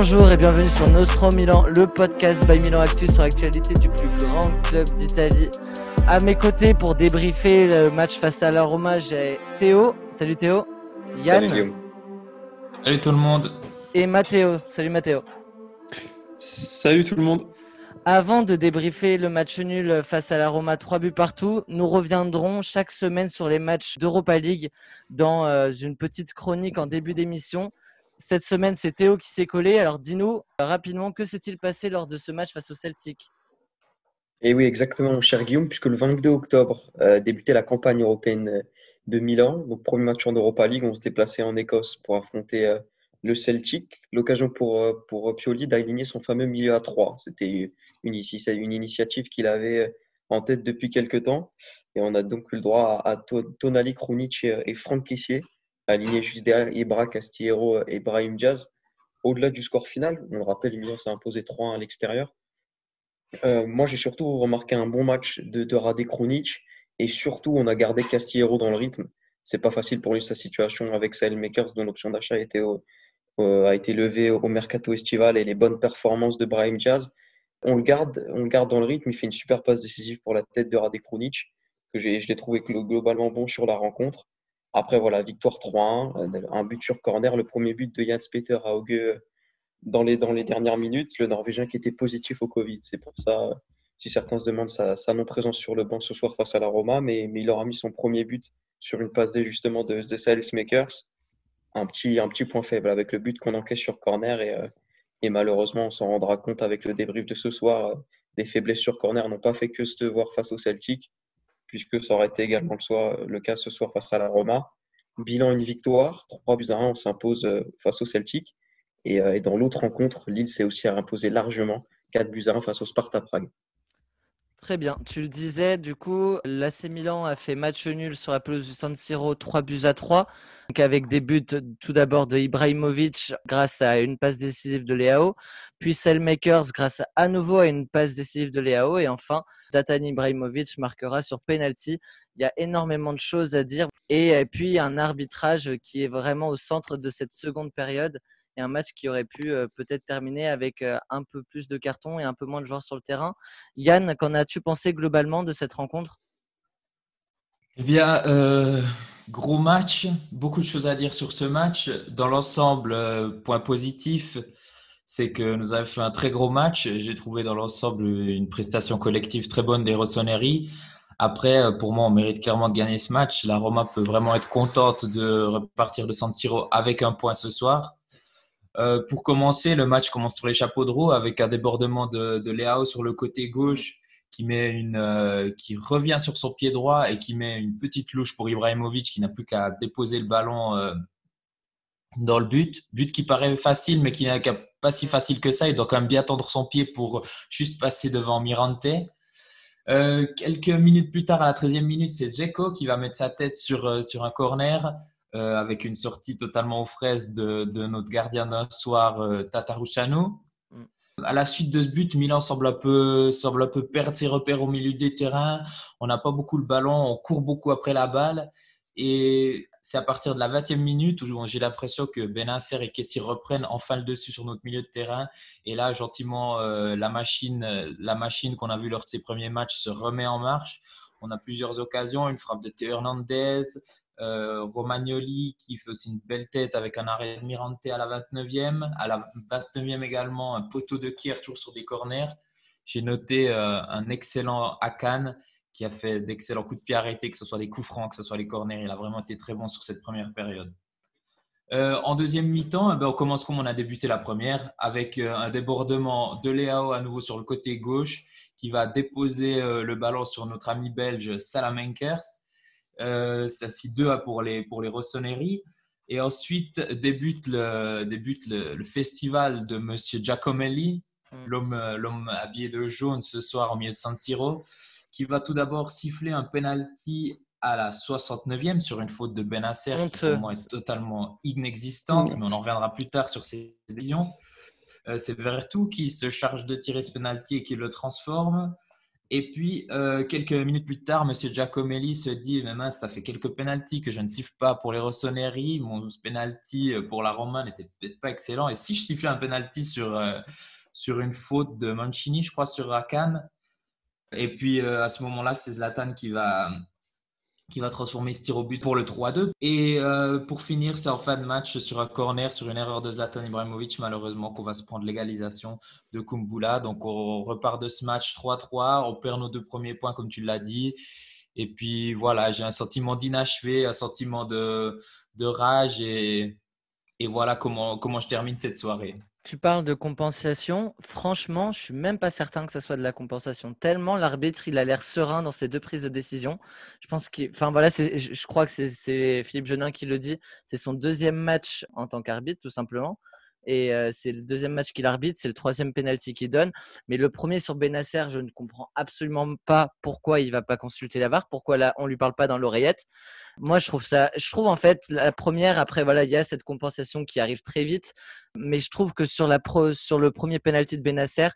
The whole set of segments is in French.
Bonjour et bienvenue sur Nostro Milan, le podcast by Milan Actu sur l'actualité du plus grand club d'Italie. À mes côtés pour débriefer le match face à la Roma, j'ai Théo. Salut Théo. Yann. Salut, salut tout le monde. Et Mathéo. Salut Mathéo. Salut tout le monde. Avant de débriefer le match nul face à la Roma, 3 buts partout, nous reviendrons chaque semaine sur les matchs d'Europa League dans une petite chronique en début d'émission. Cette semaine, c'est Théo qui s'est collé. Alors dis-nous rapidement, que s'est-il passé lors de ce match face au Celtic ? Et oui, exactement, cher Guillaume, puisque le 22 octobre débutait la campagne européenne de Milan. Donc, premier match en Europa League, on se déplaçait en Écosse pour affronter le Celtic. L'occasion pour Pioli d'aligner son fameux milieu à 3. C'était une initiative qu'il avait en tête depuis quelques temps. Et on a donc eu le droit à Tonali, Krunić et Franck Kessié, alignés juste derrière Ibra, Castillero et Brahim Diaz. Au-delà du score final, on le rappelle, Milan s'est imposé 3-1 à l'extérieur. Moi, j'ai surtout remarqué un bon match de Rade Krunić, et surtout, on a gardé Castillero dans le rythme. C'est pas facile pour lui, sa situation avec Saelemaekers, dont l'option d'achat a été levée au mercato estival, et les bonnes performances de Brahim Diaz. On le garde dans le rythme. Il fait une super passe décisive pour la tête de Rade Krunić, que je l'ai trouvé globalement bon sur la rencontre. Après, voilà, victoire 3-1, un but sur corner, le premier but de Jens Petter Hauge dans les dernières minutes, le Norvégien qui était positif au Covid. C'est pour ça, si certains se demandent sa non-présence sur le banc ce soir face à la Roma, mais il aura mis son premier but sur une passe D justement de Saelemaekers. Un petit point faible avec le but qu'on encaisse sur corner, et malheureusement, on s'en rendra compte avec le débrief de ce soir. Les faiblesses sur corner n'ont pas fait que se devoir face au Celtic, puisque ça aurait été également le cas ce soir face à la Roma. Bilan, une victoire, 3-1, on s'impose face au Celtic. Et dans l'autre rencontre, Lille s'est aussi imposée largement, 4-1 face au Sparta Prague. Très bien, tu le disais, du coup, l'AC Milan a fait match nul sur la pelouse du San Siro, 3-3. Donc avec des buts tout d'abord de Ibrahimović grâce à une passe décisive de Leão, puis Saelemaekers grâce à nouveau à une passe décisive de Leão, et enfin Zlatan Ibrahimović marquera sur penalty. Il y a énormément de choses à dire, et puis un arbitrage qui est vraiment au centre de cette seconde période. Et un match qui aurait pu peut-être terminer avec un peu plus de cartons et un peu moins de joueurs sur le terrain. Yann, qu'en as-tu pensé globalement de cette rencontre ? Eh bien, gros match, beaucoup de choses à dire sur ce match. Dans l'ensemble, point positif, c'est que nous avons fait un très gros match. J'ai trouvé dans l'ensemble une prestation collective très bonne des Rossoneri. Après, pour moi, on mérite clairement de gagner ce match. La Roma peut vraiment être contente de repartir de San Siro avec un point ce soir. Pour commencer, le match commence sur les chapeaux de roue avec un débordement de Leão sur le côté gauche qui revient sur son pied droit et qui met une petite louche pour Ibrahimović, qui n'a plus qu'à déposer le ballon dans le but. But qui paraît facile, mais qui n'est pas si facile que ça. Il doit quand même bien tendre son pied pour juste passer devant Mirante. Quelques minutes plus tard, à la 13e minute, c'est Džeko qui va mettre sa tête sur un corner. Avec une sortie totalement aux fraises de notre gardien d'un soir, Tătărușanu. À la suite de ce but, Milan semble un peu perdre ses repères au milieu du terrain. On n'a pas beaucoup le ballon, on court beaucoup après la balle. Et c'est à partir de la 20e minute où j'ai l'impression que Bennacer et Kessié reprennent enfin le dessus sur notre milieu de terrain. Et là, gentiment, la machine qu'on a vue lors de ses premiers matchs se remet en marche. On a plusieurs occasions, une frappe de Theo Hernández, Romagnoli qui fait aussi une belle tête avec un arrêt de Mirante à la 29e. À la 29e également, un poteau de Kjær toujours sur des corners. J'ai noté un excellent Hakan qui a fait d'excellents coups de pied arrêtés, que ce soit les coups francs, que ce soit les corners. Il a vraiment été très bon sur cette première période. En deuxième mi-temps, on commence comme on a débuté la première, avec un débordement de Leão à nouveau sur le côté gauche qui va déposer le ballon sur notre ami belge Saelemaekers. Ça 6-2 pour les Rossoneri, et ensuite débute le festival de monsieur Giacomelli, l'homme habillé de jaune ce soir au milieu de San Siro, qui va tout d'abord siffler un penalty à la 69e sur une faute de Bennacer qui pour moi est totalement inexistante, mais on en reviendra plus tard sur ces décisions. C'est Vertu qui se charge de tirer ce penalty et qui le transforme. Et puis, quelques minutes plus tard, M. Giacomelli se dit « Mince, ça fait quelques pénaltys que je ne siffle pas pour les Rossoneri. Mon pénalty pour la Roma n'était peut-être pas excellent. Et si je sifflais un pénalty sur une faute de Mancini, je crois, sur Hakan. » Et puis, à ce moment-là, c'est Zlatan qui va transformer ce tir au but pour le 3-2. Et pour finir, c'est en fin de match sur un corner, sur une erreur de Zlatan Ibrahimović, malheureusement, qu'on va se prendre l'égalisation de Kumbulla. Donc, on repart de ce match 3-3. On perd nos deux premiers points, comme tu l'as dit. Et puis, voilà, j'ai un sentiment d'inachevé, un sentiment de rage. Et voilà comment je termine cette soirée. Tu parles de compensation. Franchement, je ne suis même pas certain que ça soit de la compensation. Tellement l'arbitre, il a l'air serein dans ses deux prises de décision. Je pense je crois que c'est Philippe Genin qui le dit. C'est son deuxième match en tant qu'arbitre, tout simplement. Et c'est le deuxième match qu'il arbitre, c'est le troisième penalty qu'il donne. Mais le premier sur Bennacer, je ne comprends absolument pas pourquoi il ne va pas consulter la VAR, pourquoi là on ne lui parle pas dans l'oreillette. Moi, je trouve en fait la première, après voilà, il y a cette compensation qui arrive très vite. Mais je trouve que sur le premier penalty de Bennacer,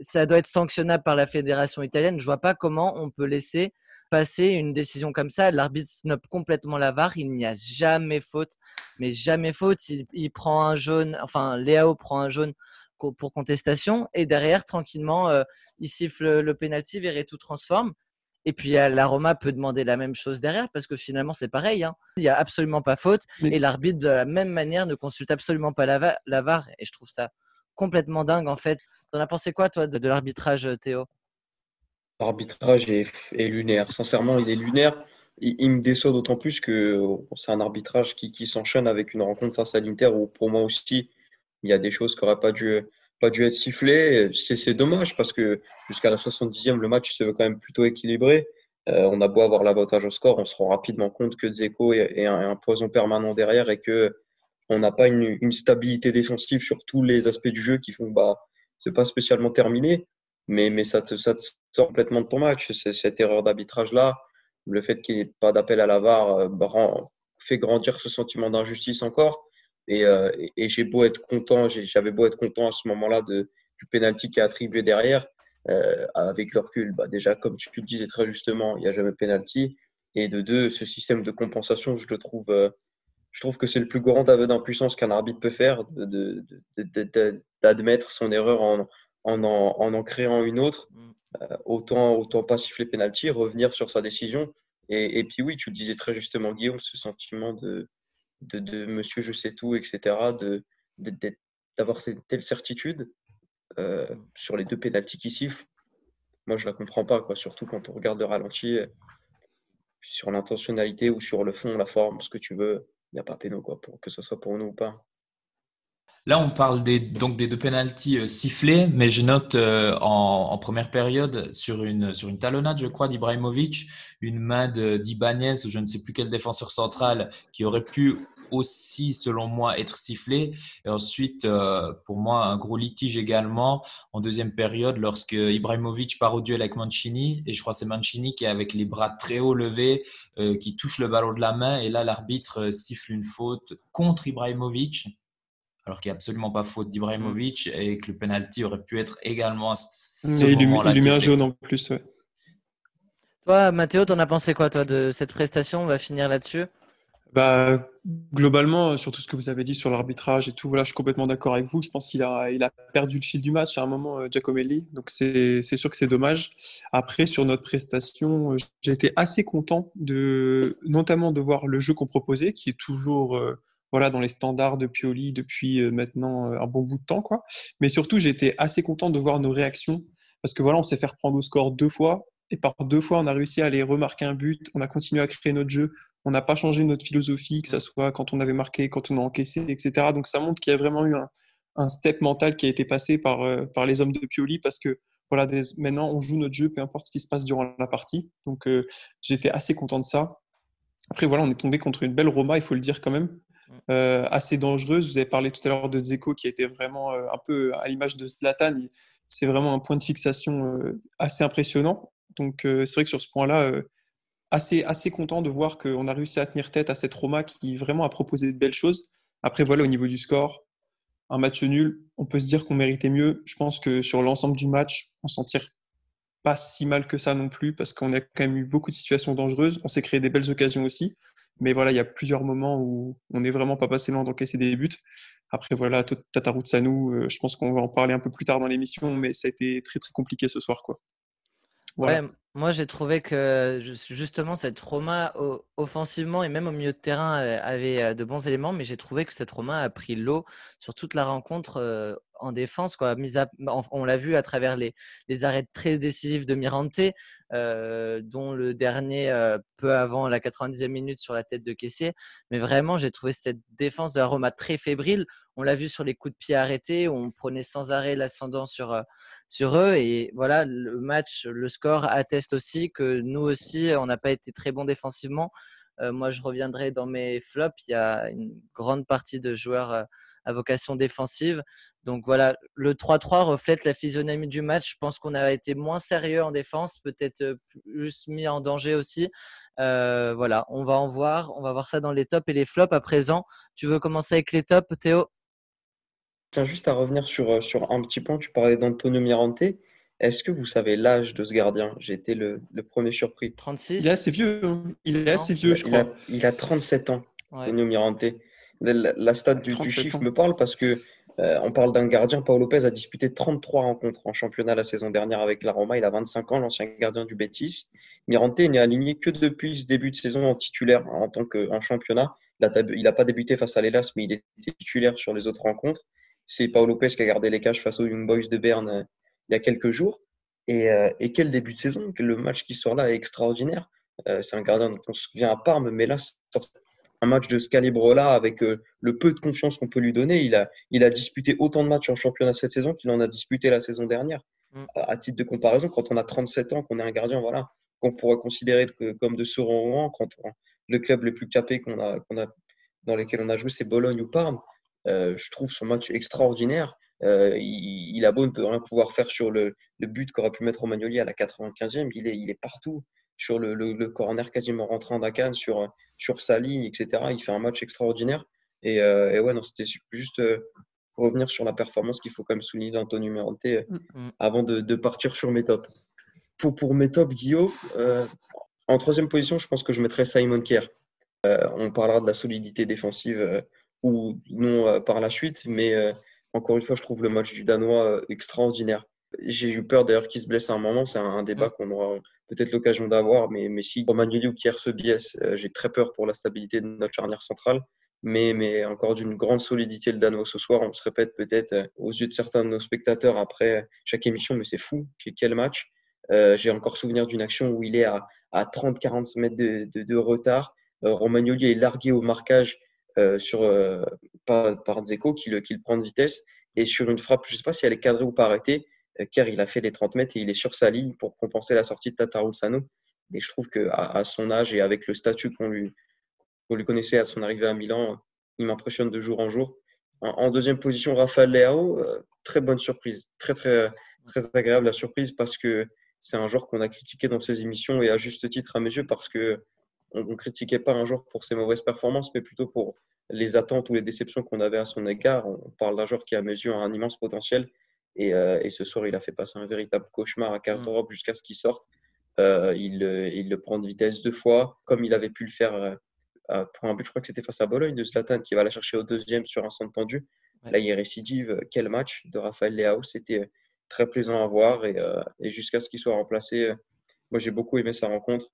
ça doit être sanctionnable par la fédération italienne. Je ne vois pas comment on peut laisser passer une décision comme ça. L'arbitre snob complètement la VAR, il n'y a jamais faute, mais jamais faute. Il prend un jaune, enfin Leão prend un jaune pour contestation et derrière tranquillement il siffle le pénalty, verrez tout transforme. Et puis la Roma peut demander la même chose derrière parce que finalement c'est pareil, hein. Il n'y a absolument pas faute et l'arbitre de la même manière ne consulte absolument pas la VAR et je trouve ça complètement dingue en fait. T'en as pensé quoi toi de l'arbitrage, Théo ? L'arbitrage est lunaire. Sincèrement, il est lunaire. Il me déçoit d'autant plus que c'est un arbitrage qui s'enchaîne avec une rencontre face à l'Inter où pour moi aussi, il y a des choses qui n'auraient pas dû être sifflées. C'est dommage parce que jusqu'à la 70e, le match se veut quand même plutôt équilibré. On a beau avoir l'avantage au score, on se rend rapidement compte que Džeko est un poison permanent derrière et qu'on n'a pas une stabilité défensive sur tous les aspects du jeu qui font que ce n'est pas spécialement terminé. Mais ça te sort complètement de ton match. Cette erreur d'arbitrage-là, le fait qu'il n'y ait pas d'appel à la VAR fait grandir ce sentiment d'injustice encore. Et j'avais beau être content à ce moment-là du pénalty qui est attribué derrière. Avec le recul, déjà, comme tu le disais très justement, il n'y a jamais pénalty. Et de deux, ce système de compensation, je trouve que c'est le plus grand aveu d'impuissance qu'un arbitre peut faire, d'admettre son erreur en créant une autre, autant pas siffler pénalty, revenir sur sa décision. Et puis oui, tu le disais très justement, Guillaume, ce sentiment de monsieur je sais tout, etc., d'avoir cette telle certitude sur les deux pénaltys qui sifflent. Moi, je ne la comprends pas, quoi, surtout quand on regarde le ralenti, sur l'intentionnalité ou sur le fond, la forme, ce que tu veux, il n'y a pas péno, quoi, que ce soit pour nous ou pas. Là, on parle des deux pénaltys sifflés, mais je note en première période sur une talonnade, je crois, d'Ibrahimović, une main d'Ibanez ou je ne sais plus quel défenseur central qui aurait pu aussi, selon moi, être sifflé. Et ensuite, pour moi, un gros litige également en deuxième période lorsque Ibrahimović part au duel avec Mancini et je crois que c'est Mancini qui est avec les bras très haut levés, qui touche le ballon de la main et là, l'arbitre siffle une faute contre Ibrahimović. Alors qu'il n'y a absolument pas faute d'Ibrahimović et que le penalty aurait pu être également à ce moment-là. Il lui met un jaune en plus. Ouais. Toi, Mathéo, t'en as pensé quoi, toi, de cette prestation ? On va finir là-dessus. Globalement, sur tout ce que vous avez dit sur l'arbitrage et tout, voilà, je suis complètement d'accord avec vous. Je pense qu'il a perdu le fil du match à un moment, Giacomelli. Donc, c'est sûr que c'est dommage. Après, sur notre prestation, j'ai été assez content, notamment de voir le jeu qu'on proposait, qui est toujours... Voilà, dans les standards de Pioli depuis maintenant un bon bout de temps, quoi. Mais surtout, j'étais assez content de voir nos réactions parce que voilà, on s'est fait prendre au score deux fois et par deux fois, on a réussi à aller remarquer un but. On a continué à créer notre jeu. On n'a pas changé notre philosophie, que ce soit quand on avait marqué, quand on a encaissé, etc. Donc, ça montre qu'il y a vraiment eu un step mental qui a été passé par les hommes de Pioli parce que voilà, maintenant, on joue notre jeu, peu importe ce qui se passe durant la partie. Donc, j'étais assez content de ça. Après, voilà, on est tombé contre une belle Roma, il faut le dire quand même. Assez dangereuse. Vous avez parlé tout à l'heure de Džeko qui était vraiment un peu à l'image de Zlatan. C'est vraiment un point de fixation assez impressionnant. Donc c'est vrai que sur ce point-là, assez content de voir qu'on a réussi à tenir tête à cette Roma qui vraiment a proposé de belles choses. Après voilà, au niveau du score, un match nul, on peut se dire qu'on méritait mieux. Je pense que sur l'ensemble du match, on s'en tire pas si mal que ça non plus, parce qu'on a quand même eu beaucoup de situations dangereuses. On s'est créé des belles occasions aussi. Mais voilà, il y a plusieurs moments où on n'est vraiment pas passé loin d'encaisser des buts. Après, voilà, Tătărușanu, je pense qu'on va en parler un peu plus tard dans l'émission, mais ça a été très, très compliqué ce soir, quoi. Voilà. Ouais, moi, j'ai trouvé que justement, cette Roma, offensivement et même au milieu de terrain, avait de bons éléments, mais j'ai trouvé que cette Roma a pris l'eau sur toute la rencontre en défense, quoi. On l'a vu à travers les arrêts très décisifs de Mirante, dont le dernier peu avant la 90e minute sur la tête de Kessié. Mais vraiment, j'ai trouvé cette défense de la Roma très fébrile. On l'a vu sur les coups de pied arrêtés, on prenait sans arrêt l'ascendant sur eux. Et voilà, le match, le score atteste aussi que nous aussi, on n'a pas été très bons défensivement. Moi, je reviendrai dans mes flops. Il y a une grande partie de joueurs à vocation défensive. Donc voilà, le 3-3 reflète la physionomie du match. Je pense qu'on a été moins sérieux en défense, peut-être plus mis en danger aussi. Voilà, on va voir ça dans les tops et les flops à présent. Tu veux commencer avec les tops, Théo ? Tiens, juste à revenir sur un petit point, tu parlais d'Antonio Mirante. Est-ce que vous savez l'âge de ce gardien ? J'ai été le premier surpris. 36 ? Il est assez vieux, je crois. Il a 37 ans, ouais. Antonio Mirante. La stat du chiffre me parle parce qu'on parle d'un gardien. Paul Lopez a disputé 33 rencontres en championnat la saison dernière avec la Roma. Il a 25 ans, l'ancien gardien du Betis. Mirante n'est aligné que depuis ce début de saison en titulaire en championnat. Il n'a pas débuté face à l'Hellas, mais il était titulaire sur les autres rencontres. C'est Paul Lopez qui a gardé les cages face aux Young Boys de Berne il y a quelques jours. Et quel début de saison. Le match qui sort là est extraordinaire. C'est un gardien dont on se souvient à Parme, mais là, un match de ce calibre-là, avec le peu de confiance qu'on peut lui donner, il a disputé autant de matchs en championnat cette saison qu'il en a disputé la saison dernière. À titre de comparaison, quand on a 37 ans, qu'on est un gardien, voilà, qu'on pourrait considérer comme de second rang, quand le club le plus capé qu'on a, dans lesquels on a joué, c'est Bologne ou Parme. Je trouve son match extraordinaire. Il a beau ne rien pouvoir faire sur le but qu'aurait pu mettre Romagnoli à la 95e, il est partout. Sur le corner quasiment rentré en Hakan, sur sa ligne, etc. Il fait un match extraordinaire. Et ouais, non, c'était juste revenir sur la performance qu'il faut quand même souligner d'Antonio Mirante avant de partir sur mes tops. Pour mes tops, Guillaume, en troisième position, je pense que je mettrais Simon Kjær. On parlera de la solidité défensive ou non par la suite, mais encore une fois, je trouve le match du Danois extraordinaire. J'ai eu peur d'ailleurs qu'il se blesse à un moment. C'est un débat qu'on aura peut-être l'occasion d'avoir. Mais si Romagnoli ou Kjær se biaise, j'ai très peur pour la stabilité de notre charnière centrale. Mais encore d'une grande solidité le Danois ce soir. On se répète peut-être aux yeux de certains de nos spectateurs après chaque émission. Mais c'est fou, quel match. J'ai encore souvenir d'une action où il est à 30-40 mètres de retard. Romagnoli est largué au marquage par Džeko qui le prend de vitesse. Et sur une frappe, je ne sais pas si elle est cadrée ou pas arrêtée, Kjær, il a fait les 30 mètres et il est sur sa ligne pour compenser la sortie de Tătărușanu. Et je trouve qu'à son âge et avec le statut qu'on lui connaissait à son arrivée à Milan, il m'impressionne de jour en jour. En deuxième position, Rafael Leão, très bonne surprise. Très, très, très agréable la surprise parce que c'est un joueur qu'on a critiqué dans ses émissions et à juste titre à mes yeux parce qu'on ne critiquait pas un joueur pour ses mauvaises performances, mais plutôt pour les attentes ou les déceptions qu'on avait à son égard. On parle d'un joueur qui, à mes yeux, a un immense potentiel. Et ce soir, il a fait passer un véritable cauchemar à Kastrop jusqu'à ce qu'il sorte. Il le prend de vitesse deux fois, comme il avait pu le faire pour un but, je crois que c'était face à Bologne, de Zlatan qui va la chercher au deuxième sur un centre tendu. Ouais. Là, il récidive. Quel match de Rafael Leão. C'était très plaisant à voir et jusqu'à ce qu'il soit remplacé. Moi, j'ai beaucoup aimé sa rencontre.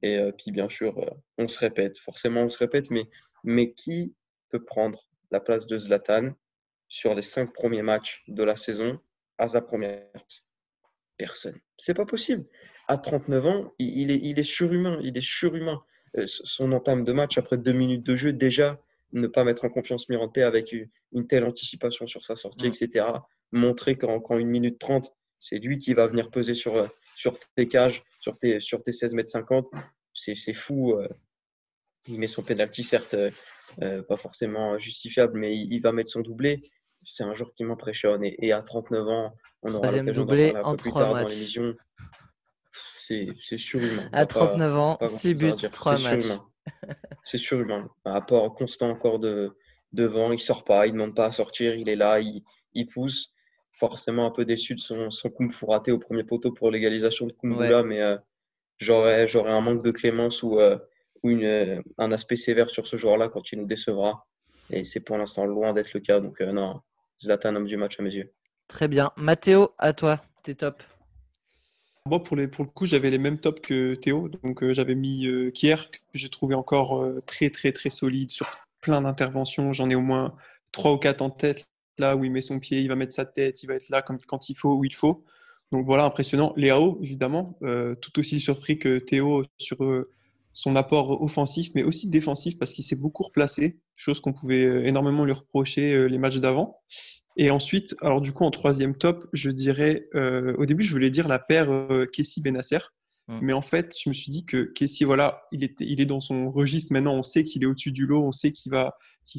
Et puis, bien sûr, on se répète. Forcément, on se répète, mais qui peut prendre la place de Zlatan sur les 5 premiers matchs de la saison à sa première place? Personne. C'est pas possible. À 39 ans, il est surhumain. Il est surhumain. Son entame de match après 2 minutes de jeu, déjà, ne pas mettre en confiance Mirante avec une telle anticipation sur sa sortie, etc. Montrer qu'en 1 minute 30, c'est lui qui va venir peser sur tes cages, sur tes 16 mètres 50. C'est fou. Il met son penalty, certes, pas forcément justifiable, mais il va mettre son doublé. C'est un joueur qui m'impressionne. Et à 39 ans, on aura l'occasion d'en parler un peu plus tard dans l'émission. C'est surhumain. À 39 ans, 6 buts, 3 matchs. C'est surhumain. Un apport constant encore devant. Il ne sort pas, il ne demande pas à sortir. Il est là, il pousse. forcément un peu déçu de son Kumbu raté au premier poteau pour l'égalisation de Kumbulla, ouais. Mais j'aurais un manque de clémence ou un aspect sévère sur ce joueur-là quand il nous décevra. Et c'est pour l'instant loin d'être le cas. Donc non, Zlatan, homme du match à mes yeux. Très bien. Mathéo, à toi, t'es top. Moi, pour le coup, j'avais les mêmes tops que Théo. Donc, j'avais mis Kjær, que j'ai trouvé encore très, très, très solide sur plein d'interventions. J'en ai au moins 3 ou 4 en tête. Là où il met son pied, il va mettre sa tête, il va être là quand il faut, où il faut. Donc, voilà, impressionnant. Leão, évidemment, tout aussi surpris que Théo sur son apport offensif, mais aussi défensif, parce qu'il s'est beaucoup replacé, chose qu'on pouvait énormément lui reprocher les matchs d'avant. Et ensuite, alors du coup, en troisième top, je dirais, au début, je voulais dire la paire Kessié-Bennacer, mais en fait, je me suis dit que Kessié, voilà, il est dans son registre maintenant, on sait qu'il est au-dessus du lot, on sait qu'il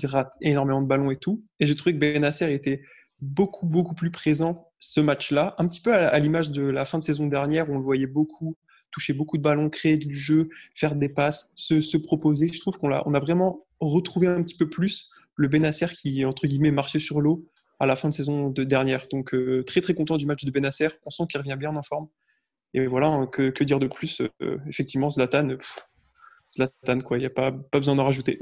rate énormément de ballons et tout. Et j'ai trouvé que Bennacer était beaucoup, beaucoup plus présent ce match-là, un petit peu à l'image de la fin de saison dernière, où on le voyait beaucoup, toucher beaucoup de ballons, créer du jeu, faire des passes, se proposer. Je trouve qu'on a vraiment retrouvé un petit peu plus le Bennacer qui, entre guillemets, marchait sur l'eau à la fin de saison dernière. Donc, très, très content du match de Bennacer. On sent qu'il revient bien en forme. Et voilà, hein, que dire de plus, effectivement, Zlatan, quoi. Il n'y a pas besoin d'en rajouter.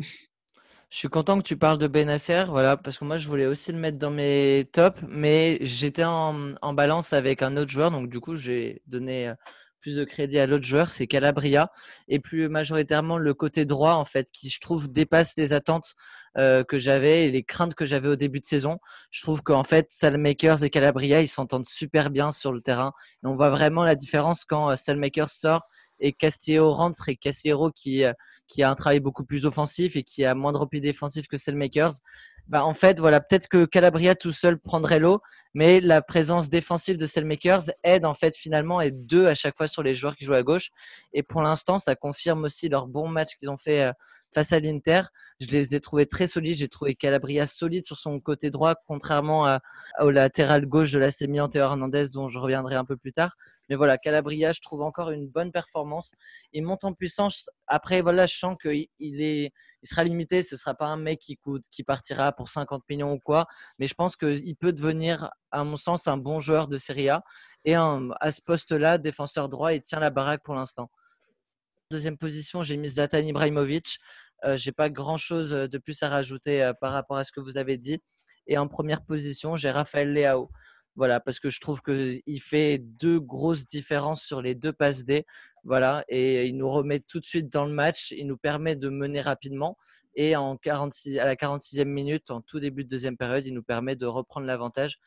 Je suis content que tu parles de Bennacer, voilà, parce que moi, je voulais aussi le mettre dans mes tops, mais j'étais en balance avec un autre joueur. Donc, du coup, j'ai donné plus de crédit à l'autre joueur, c'est Calabria. Et plus majoritairement, le côté droit, en fait, qui, je trouve, dépasse les attentes que j'avais et les craintes que j'avais au début de saison. Je trouve qu'en fait, Saelemaekers et Calabria, ils s'entendent super bien sur le terrain. Et on voit vraiment la différence quand Saelemaekers sort et Castillero rentre, et Castillero qui a un travail beaucoup plus offensif et qui a moins de repli défensif que Saelemaekers. Bah, en fait, voilà, peut-être que Calabria tout seul prendrait l'eau, mais la présence défensive de Saelemaekers aide en fait finalement, et 2 à chaque fois sur les joueurs qui jouent à gauche. Et pour l'instant, ça confirme aussi leur bon match qu'ils ont fait face à l'Inter. Je les ai trouvés très solides. J'ai trouvé Calabria solide sur son côté droit, contrairement au latéral gauche de l'AC Milan, Theo Hernández, dont je reviendrai un peu plus tard. Mais voilà, Calabria, je trouve encore une bonne performance. Il monte en puissance. Après, voilà, je sens qu'il sera limité. Ce ne sera pas un mec qui partira pour 50 millions ou quoi. Mais je pense qu'il peut devenir, à mon sens, un bon joueur de Serie A. Et à ce poste-là, défenseur droit, il tient la baraque pour l'instant. Deuxième position, j'ai mis Zlatan Ibrahimović. Je n'ai pas grand-chose de plus à rajouter par rapport à ce que vous avez dit. Et en première position, j'ai Raphaël Leão. Voilà, parce que je trouve qu'il fait 2 grosses différences sur les 2 passes D. Voilà, et il nous remet tout de suite dans le match. Il nous permet de mener rapidement. Et à la 46e minute, en tout début de deuxième période, il nous permet de reprendre l'avantage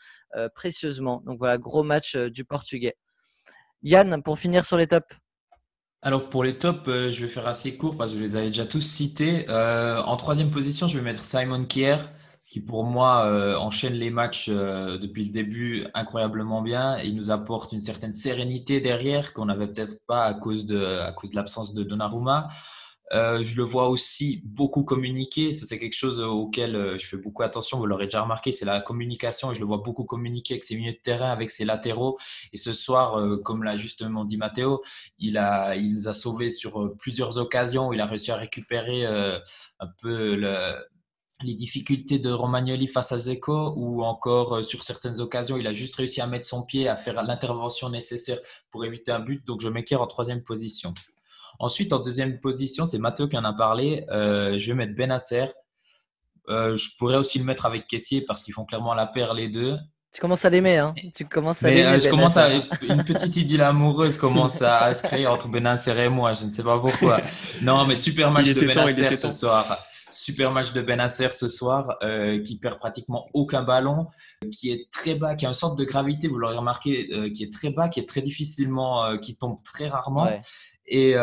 précieusement. Donc voilà, gros match du Portugais. Yann, pour finir sur les tops. Alors pour les tops, je vais faire assez court parce que vous les avez déjà tous cités. En troisième position, je vais mettre Simon Kjær, qui pour moi enchaîne les matchs depuis le début incroyablement bien. Il nous apporte une certaine sérénité derrière qu'on n'avait peut-être pas à cause de l'absence de Donnarumma. Je le vois aussi beaucoup communiquer. Ça, c'est quelque chose auquel je fais beaucoup attention. Vous l'aurez déjà remarqué, c'est la communication. Et je le vois beaucoup communiquer avec ses milieux de terrain, avec ses latéraux. Et ce soir, comme l'a justement dit Mathéo, il nous a sauvés sur plusieurs occasions. Il a réussi à récupérer un peu les difficultés de Romagnoli face à Džeko, ou encore sur certaines occasions, il a juste réussi à mettre son pied, à faire l'intervention nécessaire pour éviter un but. Donc, je m'écarte en troisième position. Ensuite, en deuxième position, c'est Mathéo qui en a parlé. Je vais mettre Bennacer. Je pourrais aussi le mettre avec Kessié parce qu'ils font clairement la paire les deux. Tu commences à l'aimer, hein. Une petite idylle amoureuse commence à se créer entre Bennacer et moi. Je ne sais pas pourquoi. Non, mais super match de Bennacer ce soir. Super match de Bennacer ce soir, qui perd pratiquement aucun ballon, qui est très bas, qui a un centre de gravité, vous l'aurez remarqué, qui est très bas, qui est très difficilement, qui tombe très rarement. Ouais. Et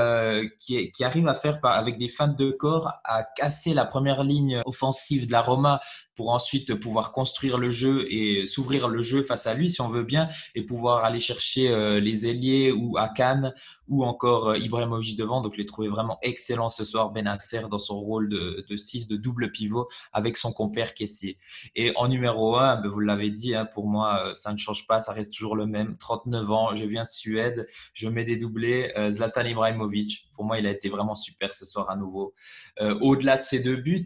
qui arrive à faire avec des feintes de corps à casser la première ligne offensive de la Roma pour ensuite pouvoir construire le jeu et s'ouvrir le jeu face à lui si on veut bien, et pouvoir aller chercher les ailiers ou Hakan ou encore Ibrahimović devant. Donc je l'ai trouvé vraiment excellent ce soir, Bennacer, dans son rôle de 6, de double pivot avec son compère Kessié. Et en numéro 1, ben, vous l'avez dit, hein, pour moi ça ne change pas, ça reste toujours le même. 39 ans, je viens de Suède, je mets des doublés. Zlatan Ibrahimović, pour moi il a été vraiment super ce soir à nouveau. Au-delà de ses 2 buts,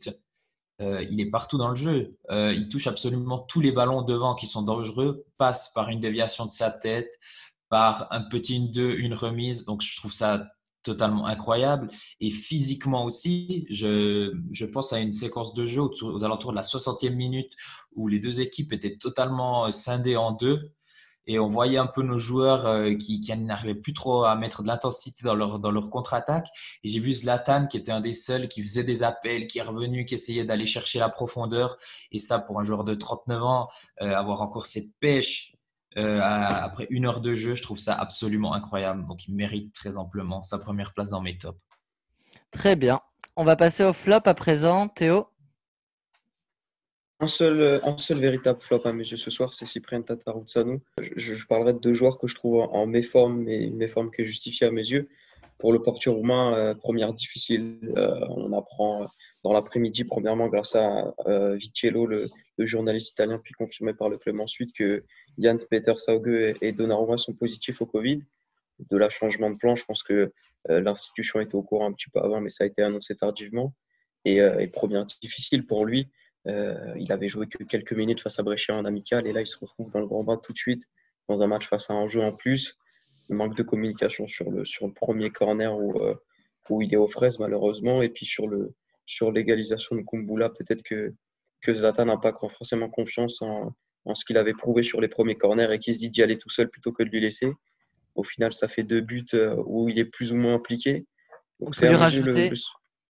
il est partout dans le jeu. Il touche absolument tous les ballons devant qui sont dangereux, passe par une déviation de sa tête, par un petit 1-2, une remise. Donc, je trouve ça totalement incroyable. Et physiquement aussi, je pense à une séquence de jeu aux alentours de la 60e minute où les deux équipes étaient totalement scindées en deux. Et on voyait un peu nos joueurs qui n'arrivaient plus trop à mettre de l'intensité dans leur contre-attaque. Et j'ai vu Zlatan, qui était un des seuls, qui faisait des appels, qui est revenu, qui essayait d'aller chercher la profondeur. Et ça, pour un joueur de 39 ans, avoir encore cette pêche après une heure de jeu, je trouve ça absolument incroyable. Donc, il mérite très amplement sa première place dans mes tops. Très bien. On va passer au flop à présent. Théo ? Un seul véritable flop à mes yeux ce soir, c'est Cyprien Tătărușanu. Je parlerai de deux joueurs que je trouve en méforme et une méforme qui est justifiée à mes yeux. Pour le portier roumain, première difficile. On apprend dans l'après-midi, premièrement grâce à Vitiello, le journaliste italien, puis confirmé par le club ensuite, que Jens Petter Hauge et Donnarumma sont positifs au Covid. De là, changement de plan, je pense que l'institution était au courant un petit peu avant, mais ça a été annoncé tardivement. Et première difficile pour lui. Il avait joué que quelques minutes face à Brescia en amical et là il se retrouve dans le grand bain tout de suite dans un match face à un jeu en plus. Le manque de communication sur le premier corner où il est aux fraises malheureusement, et puis sur l'égalisation de Kumbulla, peut-être que Zlatan n'a pas forcément confiance en ce qu'il avait prouvé sur les premiers corners et qu'il se dit d'y aller tout seul plutôt que de lui laisser. Au final ça fait deux buts où il est plus ou moins impliqué. Donc, c'est un jeu le...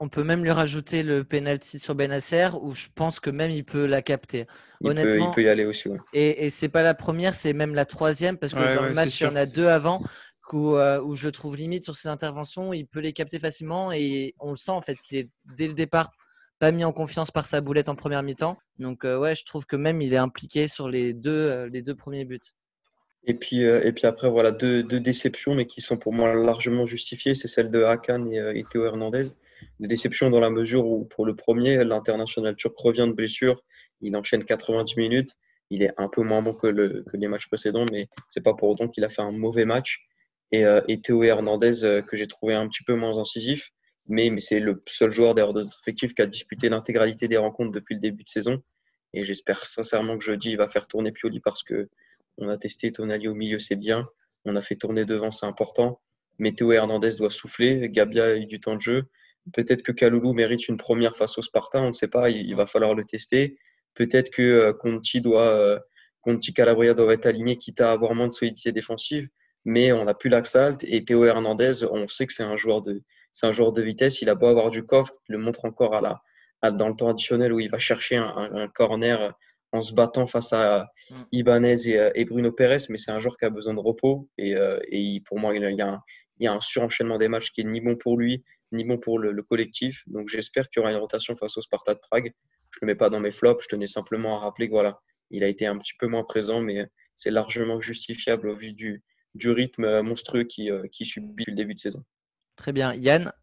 On peut même lui rajouter le penalty sur Bennacer où je pense que même il peut la capter. Honnêtement, il peut y aller aussi. Ouais. Et ce n'est pas la première, c'est même la troisième parce que le match, il y en a deux avant où je le trouve limite sur ses interventions. Il peut les capter facilement et on le sent en fait qu'il est dès le départ pas mis en confiance par sa boulette en première mi-temps. Donc je trouve que même il est impliqué sur les deux premiers buts. Et puis après, voilà, deux déceptions, mais qui sont pour moi largement justifiées. C'est celle de Hakan et Theo Hernández. Des déceptions dans la mesure où, pour le premier, l'international turc revient de blessure. Il enchaîne 90 minutes. Il est un peu moins bon que les matchs précédents, mais ce n'est pas pour autant qu'il a fait un mauvais match. Et Theo Hernández, que j'ai trouvé un petit peu moins incisif, mais c'est le seul joueur d'ailleurs de notre effectif qui a disputé l'intégralité des rencontres depuis le début de saison. Et j'espère sincèrement que jeudi, il va faire tourner Pioli parce que on a testé Tonali au milieu, c'est bien. On a fait tourner devant, c'est important. Mais Theo Hernández doit souffler. Gabia a eu du temps de jeu. Peut-être que Kaloulou mérite une première face au Sparta. On ne sait pas, il va falloir le tester. Peut-être que Conti Calabria doit être aligné, quitte à avoir moins de solidité défensive. Mais on n'a plus l'axalt. Et Theo Hernández, on sait que c'est un joueur de vitesse. Il a beau avoir du coffre, il le montre encore dans le temps additionnel où il va chercher un corner en se battant face à Ibanez et Bruno Pérez, mais c'est un joueur qui a besoin de repos. Et pour moi, il y a un surenchaînement des matchs qui est ni bon pour lui, ni bon pour le collectif. Donc, j'espère qu'il y aura une rotation face au Sparta de Prague. Je ne le mets pas dans mes flops. Je tenais simplement à rappeler que voilà, il a été un petit peu moins présent, mais c'est largement justifiable au vu du rythme monstrueux qui subit le début de saison. Très bien. Yann ?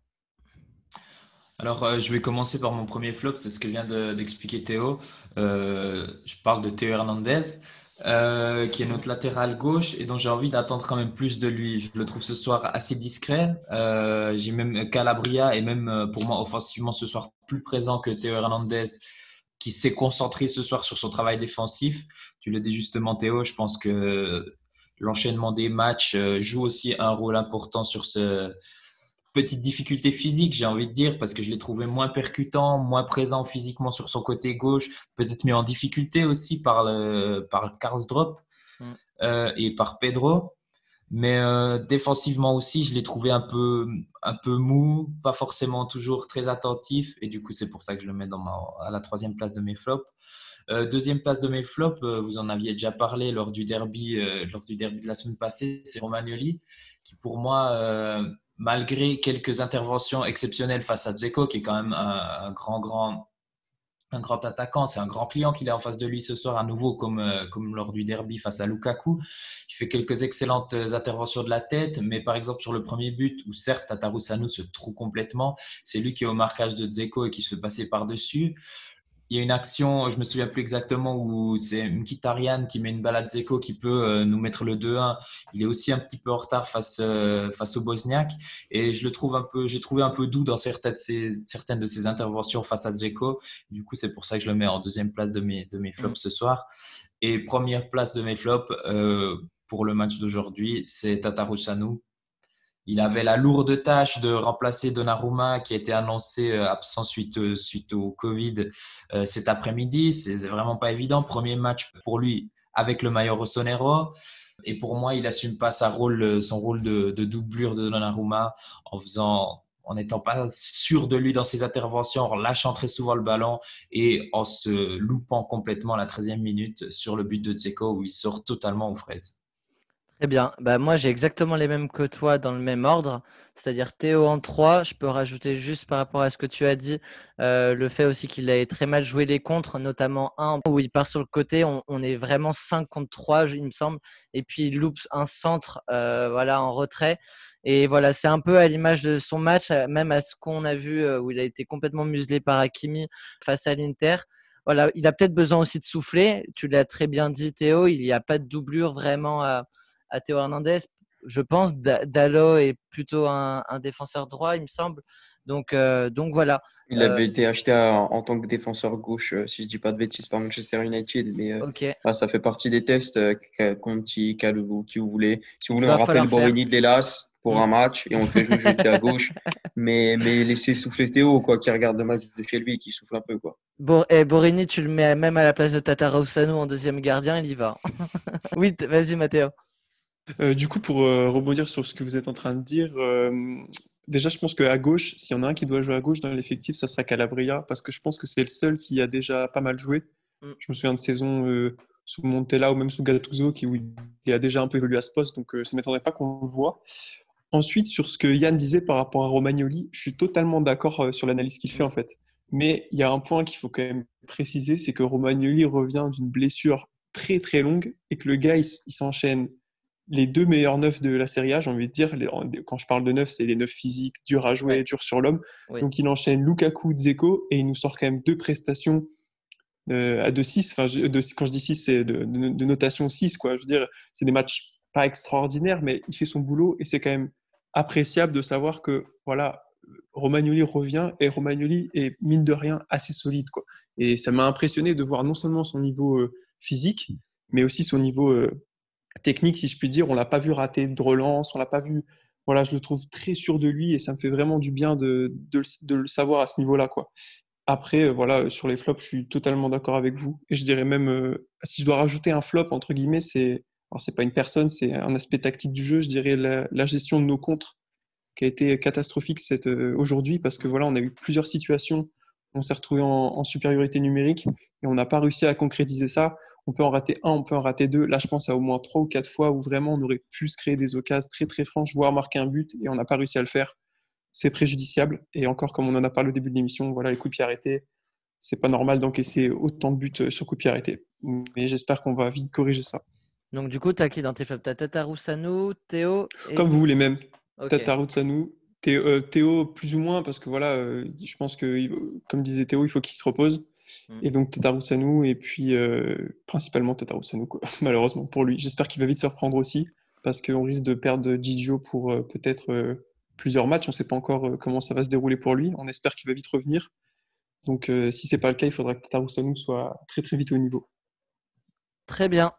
Alors, je vais commencer par mon premier flop, c'est ce que vient d'expliquer Théo. Je parle de Theo Hernández, qui est notre latéral gauche et dont j'ai envie d'attendre quand même plus de lui. Je le trouve ce soir assez discret. J'ai même Calabria et même pour moi offensivement ce soir plus présent que Theo Hernández, qui s'est concentré ce soir sur son travail défensif. Tu le dis justement Théo, je pense que l'enchaînement des matchs joue aussi un rôle important sur ce... Petite difficulté physique, j'ai envie de dire, parce que je l'ai trouvé moins percutant, moins présent physiquement sur son côté gauche, peut-être mis en difficulté aussi par Karsdorp et par Pedro. Mais défensivement aussi, je l'ai trouvé un peu mou, pas forcément toujours très attentif. Et du coup, c'est pour ça que je le mets à la troisième place de mes flops. Deuxième place de mes flops, vous en aviez déjà parlé lors du derby de la semaine passée, c'est Romagnoli, qui pour moi... malgré quelques interventions exceptionnelles face à Džeko, qui est quand même un grand attaquant, c'est un grand client qu'il a en face de lui ce soir à nouveau, comme lors du derby face à Lukaku. Il fait quelques excellentes interventions de la tête, mais par exemple sur le premier but, où certes Tătărușanu se trouve complètement, c'est lui qui est au marquage de Džeko et qui se fait passer par-dessus. Il y a une action, je ne me souviens plus exactement, où c'est Mkhitaryan qui met une balle à Džeko qui peut nous mettre le 2-1. Il est aussi un petit peu en retard face au Bosniak. Et j'ai trouvé un peu doux dans certaines de ses interventions face à Džeko. Du coup, c'est pour ça que je le mets en deuxième place de mes flops ce soir. Et première place de mes flops pour le match d'aujourd'hui, c'est Tătărușanu. Il avait la lourde tâche de remplacer Donnarumma qui a été annoncé absent suite au Covid cet après-midi. C'est vraiment pas évident. Premier match pour lui avec le maillot rossonero. Et pour moi, il n'assume pas son rôle de doublure de Donnarumma en n'étant pas sûr de lui dans ses interventions, en lâchant très souvent le ballon et en se loupant complètement à la 13e minute sur le but de Džeko où il sort totalement aux fraises. Eh bien, bah moi j'ai exactement les mêmes que toi dans le même ordre, c'est-à-dire Théo en 3, je peux rajouter juste par rapport à ce que tu as dit, le fait aussi qu'il a très mal joué les contres, notamment un où il part sur le côté, on est vraiment 5 contre 3 il me semble, et puis il loupe un centre en retrait, et voilà c'est un peu à l'image de son match, même à ce qu'on a vu où il a été complètement muselé par Hakimi face à l'Inter. Voilà, il a peut-être besoin aussi de souffler, tu l'as très bien dit Théo, il n'y a pas de doublure vraiment à Theo Hernández, je pense. Dalot est plutôt un défenseur droit, il me semble. Donc voilà. Il avait été acheté en tant que défenseur gauche, si je ne dis pas de bêtises, par Manchester United. Mais okay. Ça fait partie des tests. Conti, Calabria, qui vous voulez. Si vous voulez, on rappelle Borini de l'Hellas pour un match et on fait jouer à gauche. Mais laissez souffler Théo, quoi, qui regarde le match de chez lui et qui souffle un peu, quoi. Borini, tu le mets même à la place de Tătărușanu en deuxième gardien, il y va. Oui, vas-y Mathéo. Du coup, pour rebondir sur ce que vous êtes en train de dire, déjà, je pense qu'à gauche, s'il y en a un qui doit jouer à gauche dans l'effectif, ça sera Calabria, parce que je pense que c'est le seul qui a déjà pas mal joué. Je me souviens de saisons sous Montella ou même sous Gattuso, où il a déjà un peu évolué à ce poste, donc ça ne m'étonnerait pas qu'on le voit. Ensuite, sur ce que Yann disait par rapport à Romagnoli, je suis totalement d'accord sur l'analyse qu'il fait, en fait. Mais il y a un point qu'il faut quand même préciser, c'est que Romagnoli revient d'une blessure très très longue et que le gars, il s'enchaîne les deux meilleurs neufs de la Serie A, j'ai envie de dire. Quand je parle de neufs, c'est les neufs physiques, durs à jouer, durs sur l'homme. Oui. Donc, il enchaîne Lukaku, Džeko et il nous sort quand même deux prestations à 2-6. Enfin, quand je dis 6, c'est de notation 6, quoi. Je veux dire, c'est des matchs pas extraordinaires, mais il fait son boulot et c'est quand même appréciable de savoir que voilà, Romagnoli revient et Romagnoli est, mine de rien, assez solide, quoi. Et ça m'a impressionné de voir non seulement son niveau physique, mais aussi son niveau technique, si je puis dire. On ne l'a pas vu rater de relance, on ne l'a pas vu… Voilà, je le trouve très sûr de lui et ça me fait vraiment du bien de le savoir à ce niveau-là, quoi. Après, voilà, sur les flops, je suis totalement d'accord avec vous. Et je dirais même, si je dois rajouter un flop, entre guillemets, c'est pas une personne, c'est un aspect tactique du jeu. Je dirais la gestion de nos contres qui a été catastrophique aujourd'hui, parce que voilà, on a eu plusieurs situations, on s'est retrouvé en supériorité numérique et on n'a pas réussi à concrétiser ça. On peut en rater un, on peut en rater deux. Là, je pense à au moins 3 ou 4 fois où vraiment on aurait pu se créer des occasions très très franches, voire marquer un but et on n'a pas réussi à le faire. C'est préjudiciable. Et encore, comme on en a parlé au début de l'émission, voilà, les coups de pied arrêtés, c'est pas normal d'encaisser autant de buts sur coups de pied arrêtés. Mais j'espère qu'on va vite corriger ça. Donc du coup, t'as qui dans tes flops? T'as Tătărușanu, Théo et... Comme vous, les mêmes. Okay. Tătărușanu, Théo plus ou moins, parce que voilà, je pense que, comme disait Théo, il faut qu'il se repose. Et donc Tătărușanu et puis principalement Tătărușanu, quoi. Malheureusement pour lui, j'espère qu'il va vite se reprendre aussi, parce qu'on risque de perdre Gigio pour peut-être plusieurs matchs. On ne sait pas encore comment ça va se dérouler pour lui. On espère qu'il va vite revenir, donc si ce n'est pas le cas, il faudra que Tătărușanu soit très très vite au niveau. Très bien.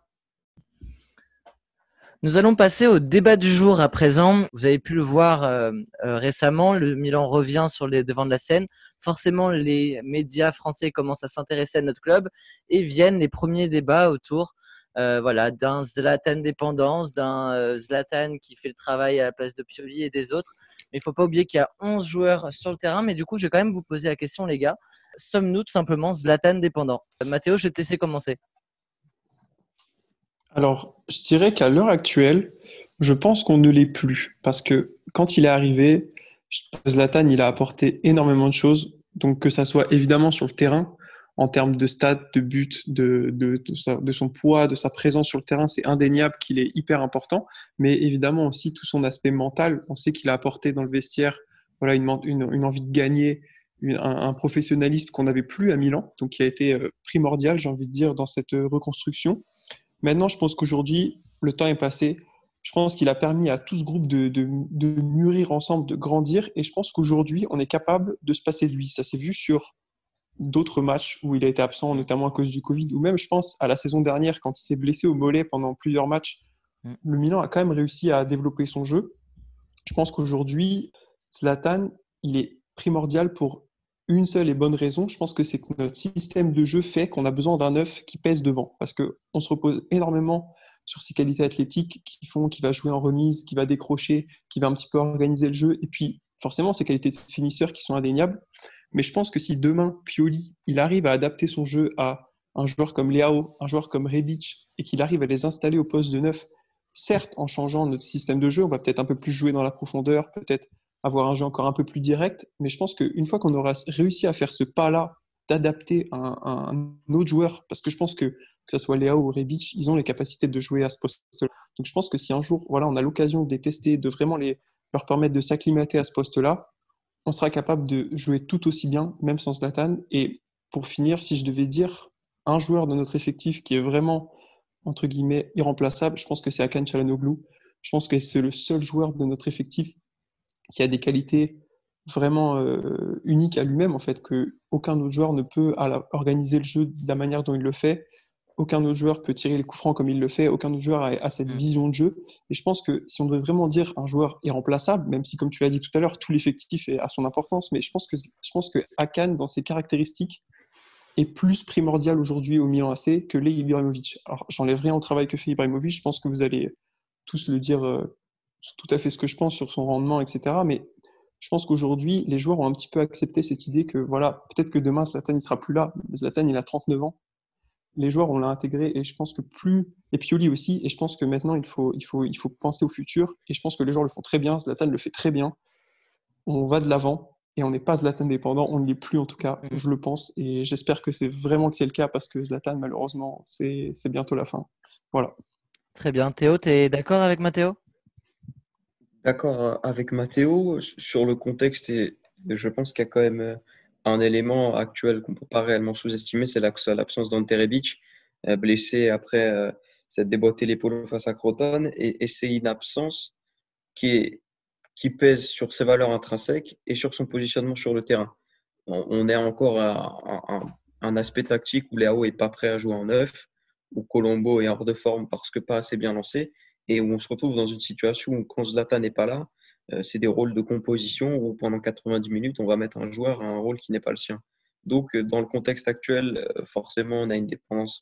Nous allons passer au débat du jour à présent. Vous avez pu le voir récemment, le Milan revient sur les devants de la scène. Forcément, les médias français commencent à s'intéresser à notre club et viennent les premiers débats autour d'un Zlatan dépendance, d'un Zlatan qui fait le travail à la place de Pioli et des autres. Mais il ne faut pas oublier qu'il y a 11 joueurs sur le terrain. Mais du coup, je vais quand même vous poser la question, les gars. Sommes-nous tout simplement Zlatan dépendants? Mathéo, je vais te laisser commencer. Alors, je dirais qu'à l'heure actuelle, je pense qu'on ne l'est plus. Parce que quand il est arrivé, Zlatan, il a apporté énormément de choses. Donc, que ça soit évidemment sur le terrain, en termes de stats, de buts, de son poids, de sa présence sur le terrain, c'est indéniable qu'il est hyper important. Mais évidemment aussi tout son aspect mental. On sait qu'il a apporté dans le vestiaire, voilà, une envie de gagner, un professionnaliste qu'on n'avait plus à Milan, donc qui a été primordial, j'ai envie de dire, dans cette reconstruction. Maintenant, je pense qu'aujourd'hui, le temps est passé. Je pense qu'il a permis à tout ce groupe de mûrir ensemble, de grandir. Et je pense qu'aujourd'hui, on est capable de se passer de lui. Ça s'est vu sur d'autres matchs où il a été absent, notamment à cause du Covid. Ou même, je pense, à la saison dernière, quand il s'est blessé au mollet pendant plusieurs matchs, le Milan a quand même réussi à développer son jeu. Je pense qu'aujourd'hui, Zlatan, il est primordial pour une seule et bonne raison. Je pense que c'est que notre système de jeu fait qu'on a besoin d'un 9 qui pèse devant. Parce qu'on se repose énormément sur ses qualités athlétiques qui font qu'il va jouer en remise, qui va décrocher, qui va un petit peu organiser le jeu. Et puis, forcément, ses qualités de finisseur qui sont indéniables. Mais je pense que si demain, Pioli, il arrive à adapter son jeu à un joueur comme Leão, un joueur comme Rebić, et qu'il arrive à les installer au poste de 9, certes, en changeant notre système de jeu, on va peut-être un peu plus jouer dans la profondeur, peut-être avoir un jeu encore un peu plus direct. Mais je pense qu'une fois qu'on aura réussi à faire ce pas-là, d'adapter un autre joueur, parce que je pense que ce soit Leão ou Rebić, ils ont les capacités de jouer à ce poste-là. Donc je pense que si un jour, voilà, on a l'occasion de les tester, de vraiment leur permettre de s'acclimater à ce poste-là, on sera capable de jouer tout aussi bien, même sans Zlatan. Et pour finir, si je devais dire un joueur de notre effectif qui est vraiment, entre guillemets, irremplaçable, je pense que c'est Hakan. Je pense que c'est le seul joueur de notre effectif qui a des qualités vraiment uniques à lui-même, en fait, qu'aucun autre joueur ne peut organiser le jeu de la manière dont il le fait. Aucun autre joueur peut tirer les coups francs comme il le fait. Aucun autre joueur a cette vision de jeu. Et je pense que si on devait vraiment dire un joueur irremplaçable, même si, comme tu l'as dit tout à l'heure, tout l'effectif a son importance, mais je pense que Hakan, dans ses caractéristiques, est plus primordial aujourd'hui au Milan AC que Lei Ibrahimović. Alors, j'enlève rien au travail que fait Ibrahimović. Je pense que vous allez tous le dire tout à fait ce que je pense sur son rendement, etc. Mais je pense qu'aujourd'hui, les joueurs ont un petit peu accepté cette idée que, voilà, peut-être que demain, Zlatan, il sera plus là. Zlatan, il a 39 ans. Les joueurs, on l'a intégré, et je pense que et Pioli aussi, et je pense que maintenant, il faut penser au futur, et je pense que les joueurs le font très bien, Zlatan le fait très bien. On va de l'avant, et on n'est pas Zlatan dépendant, on ne l'est plus en tout cas, je le pense, et j'espère que c'est vraiment que c'est le cas, parce que Zlatan, malheureusement, c'est bientôt la fin. Voilà. Très bien. Théo, tu es d'accord avec Mathéo ? D'accord avec Mathéo sur le contexte, et je pense qu'il y a quand même un élément actuel qu'on ne peut pas réellement sous-estimer, c'est l'absence d'Ante Rebić, blessé après s'être déboîté l'épaule face à Crotone. Et c'est une absence qui pèse sur ses valeurs intrinsèques et sur son positionnement sur le terrain. On est encore à un aspect tactique où Leão n'est pas prêt à jouer en neuf, où Colombo est hors de forme parce que pas assez bien lancé, et où on se retrouve dans une situation où, quand Zlatan n'est pas là, c'est des rôles de composition où pendant 90 minutes, on va mettre un joueur à un rôle qui n'est pas le sien. Donc, dans le contexte actuel, forcément, on a une dépendance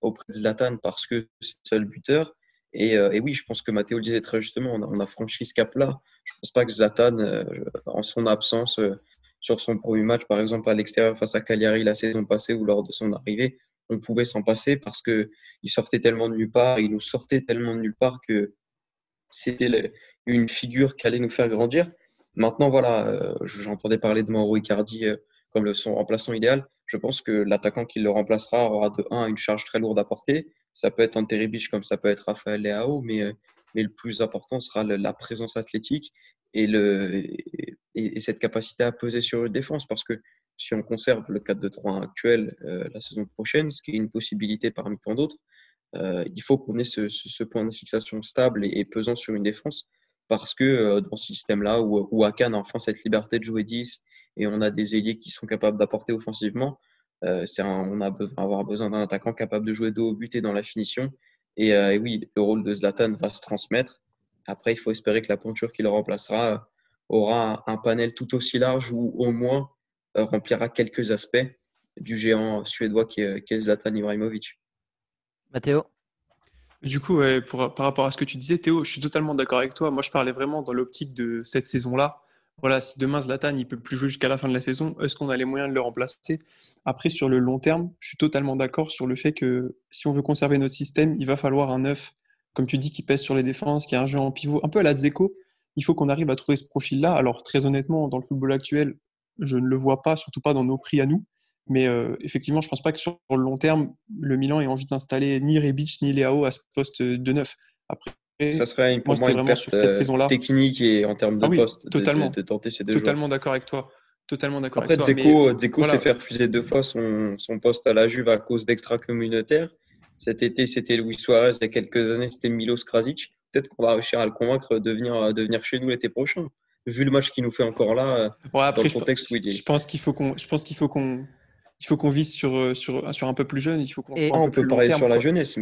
auprès de Zlatan parce que c'est le seul buteur. Et oui, je pense que Mathéo le disait très justement, on a franchi ce cap-là. Je ne pense pas que Zlatan, en son absence sur son premier match, par exemple à l'extérieur face à Cagliari la saison passée ou lors de son arrivée, on pouvait s'en passer parce qu'il sortait tellement de nulle part, il nous sortait tellement de nulle part que c'était une figure qui allait nous faire grandir. Maintenant, voilà, j'entendais parler de Mauro Icardi comme son remplaçant idéal. Je pense que l'attaquant qui le remplacera aura de 1 une charge très lourde à porter. Ça peut être Ante Rebić comme ça peut être Raphaël Leão, mais le plus important sera la présence athlétique et cette capacité à peser sur une défense. Parce que si on conserve le 4-2-3 actuel la saison prochaine, ce qui est une possibilité parmi tant d'autres, il faut qu'on ait ce point de fixation stable et pesant sur une défense, parce que dans ce système-là, où Hakan a enfin cette liberté de jouer 10 et on a des ailiers qui sont capables d'apporter offensivement, on va avoir besoin d'un attaquant capable de jouer dos au but et dans la finition. Et oui, le rôle de Zlatan va se transmettre. Après, il faut espérer que la pointure qui le remplacera aura un panel tout aussi large ou au moins remplira quelques aspects du géant suédois qui est Zlatan Ibrahimović. Mathéo ? Du coup, par rapport à ce que tu disais, Théo, je suis totalement d'accord avec toi. Moi, je parlais vraiment dans l'optique de cette saison-là. Voilà, si demain, Zlatan, il peut plus jouer jusqu'à la fin de la saison, est-ce qu'on a les moyens de le remplacer ? Après, sur le long terme, je suis totalement d'accord sur le fait que si on veut conserver notre système, il va falloir un 9, comme tu dis, qui pèse sur les défenses, qui a un jeu en pivot, un peu à la Džeko. Il faut qu'on arrive à trouver ce profil-là. Alors, très honnêtement, dans le football actuel, je ne le vois pas, surtout pas dans nos prix à nous. Mais effectivement, je ne pense pas que sur le long terme, le Milan ait envie d'installer ni Rebić ni Leão à ce poste de neuf. Après, ça serait pour moi une perte sur cette saison-là technique et en termes de poste. Totalement, de tenter ces deux joueurs. Totalement d'accord avec toi. totalement d'accord avec toi. Après, Džeko s'est fait refuser 2 fois son poste à la Juve à cause d'extra-communautaires. Cet été, c'était Luis Suarez. Il y a quelques années, c'était Milos Krasić. Peut-être qu'on va réussir à le convaincre de venir chez nous l'été prochain. Vu le match qu'il nous fait encore là, après, dans le contexte où il est. Je pense qu'il faut qu'on vise sur un peu plus jeune. On peut parler sur la jeunesse.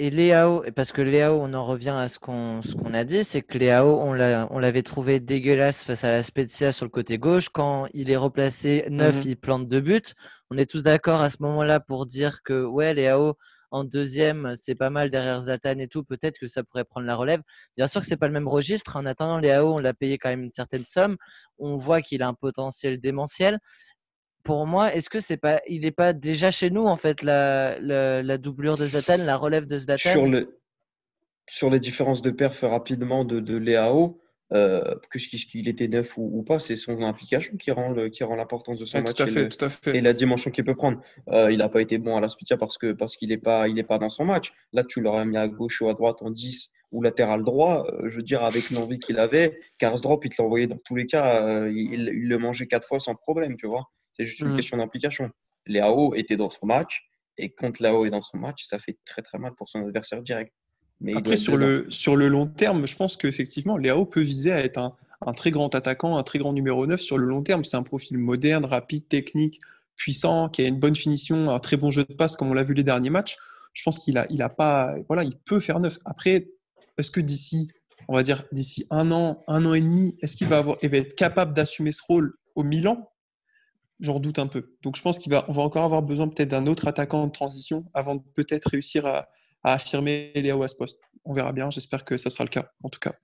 Et Leão, parce que Leão, on en revient à ce qu'on a dit, c'est que Leão, on l'avait trouvé dégueulasse face à la Spezia sur le côté gauche. Quand il est replacé neuf, il plante 2 buts. On est tous d'accord à ce moment-là pour dire que ouais, Leão, en deuxième, c'est pas mal derrière Zlatan et tout. Peut-être que ça pourrait prendre la relève. Bien sûr que c'est pas le même registre. En attendant, Leão, on l'a payé quand même une certaine somme. On voit qu'il a un potentiel démentiel. Pour moi, est-ce que il n'est pas déjà chez nous en fait la doublure de Zlatan, la relève de Zlatan sur les différences de perf rapidement de Leão, qu'il était neuf ou pas, c'est son implication qui rend l'importance de son match et la dimension qu'il peut prendre. Il n'a pas été bon à la Spezia parce qu'il n'est pas dans son match. Là, tu l'aurais mis à gauche ou à droite en 10 ou latéral droit. Je veux dire, avec l'envie qu'il avait, Karsdorp, il te l'envoyait dans tous les cas. Il le mangeait 4 fois sans problème, tu vois. C'est juste une question d'implication. Leão était dans son match, et quand Leão est dans son match, ça fait très très mal pour son adversaire direct. Mais après, sur le long terme, je pense qu'effectivement, Leão peut viser à être un très grand attaquant, un très grand numéro 9 sur le long terme. C'est un profil moderne, rapide, technique, puissant, qui a une bonne finition, un très bon jeu de passe, comme on l'a vu les derniers matchs. Je pense qu'il peut faire 9. Après, est-ce que d'ici 1 an, 1 an et demi, est-ce qu'il va être capable d'assumer ce rôle au Milan ? J'en doute un peu. Donc, je pense qu'on va encore avoir besoin peut-être d'un autre attaquant de transition avant de peut-être réussir à affirmer Leão à ce poste. On verra bien. J'espère que ça sera le cas, en tout cas.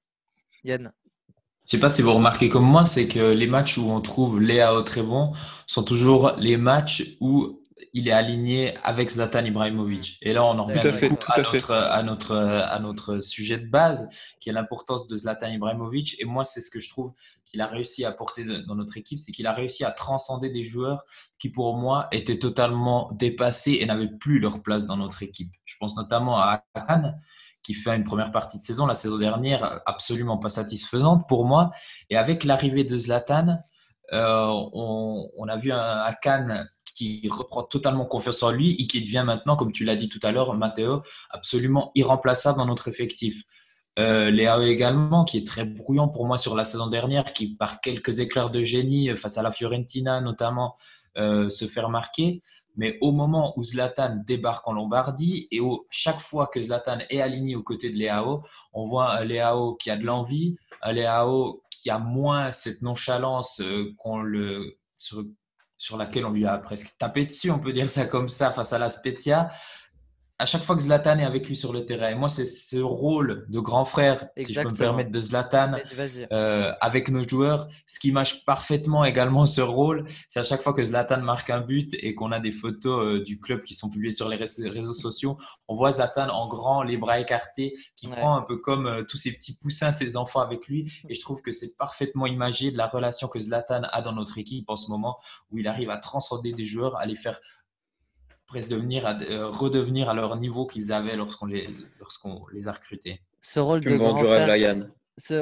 Yann. Je ne sais pas si vous remarquez comme moi, c'est que les matchs où on trouve Leão très bon sont toujours les matchs où il est aligné avec Zlatan Ibrahimović. Et là, on en revient à notre sujet de base, qui est l'importance de Zlatan Ibrahimović. Et moi, c'est ce que je trouve qu'il a réussi à apporter dans notre équipe, c'est qu'il a réussi à transcender des joueurs qui, pour moi, étaient totalement dépassés et n'avaient plus leur place dans notre équipe. Je pense notamment à Hakan, qui fait une première partie de saison, la saison dernière, absolument pas satisfaisante pour moi. Et avec l'arrivée de Zlatan, on a vu un Hakan qui reprend totalement confiance en lui et qui devient maintenant, comme tu l'as dit tout à l'heure, Matteo, absolument irremplaçable dans notre effectif. Leão également, qui est très brouillant pour moi sur la saison dernière, qui par quelques éclairs de génie, face à la Fiorentina notamment, se fait remarquer. Mais au moment où Zlatan débarque en Lombardie et où chaque fois que Zlatan est aligné aux côtés de Leão, on voit un Leão qui a de l'envie, un Leão qui a moins cette nonchalance sur laquelle on lui a presque tapé dessus, on peut dire ça comme ça, face à la Spezia, à chaque fois que Zlatan est avec lui sur le terrain. Et moi, c'est ce rôle de grand frère, si je peux me permettre, de Zlatan avec nos joueurs. Ce qui marche parfaitement également ce rôle, c'est à chaque fois que Zlatan marque un but et qu'on a des photos du club qui sont publiées sur les réseaux sociaux, on voit Zlatan en grand, les bras écartés, qui prend un peu comme tous ces petits poussins, ses enfants avec lui. Et je trouve que c'est parfaitement imagé de la relation que Zlatan a dans notre équipe en ce moment, où il arrive à transcender des joueurs, à les faire redevenir à leur niveau qu'ils avaient lorsqu'on les a recrutés. Ce rôle de grand frère. Ce